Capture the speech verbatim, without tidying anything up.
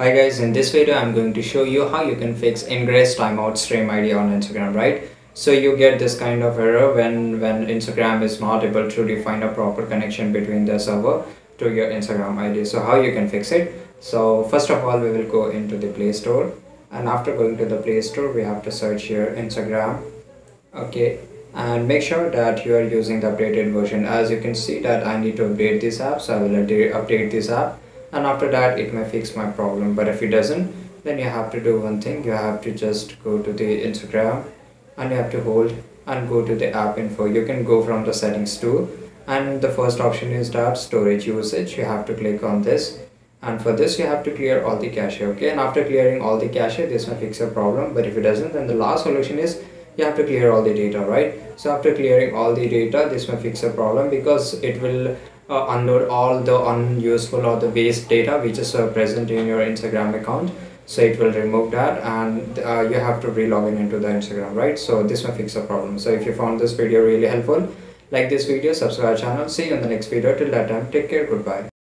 Hi guys, in this video I'm going to show you how you can fix Ingress Timeout Stream I D on Instagram, right? So you get this kind of error when, when Instagram is not able to define a proper connection between the server to your Instagram I D. So how you can fix it? So first of all, we will go into the Play Store, and after going to the Play Store, we have to search here Instagram. Okay, and make sure that you are using the updated version. As you can see that I need to update this app, so I will update this app. And after that it may fix my problem, but if it doesn't, then you have to do one thing. You have to just go to the Instagram and you have to hold and go to the app info. You can go from the settings too, and the first option is that storage usage. You have to click on this, and for this you have to clear all the cache. Okay, and after clearing all the cache, this may fix your problem, but if it doesn't, then the last solution is you have to clear all the data, right? So after clearing all the data, this may fix your problem, because it will Uh, unload all the unuseful or the waste data which is uh, present in your Instagram account. So it will remove that, and uh, you have to re-login into the Instagram, right? So this will fix the problem. So if you found this video really helpful, like this video, subscribe our channel. See you in the next video. Till that time, take care. Goodbye.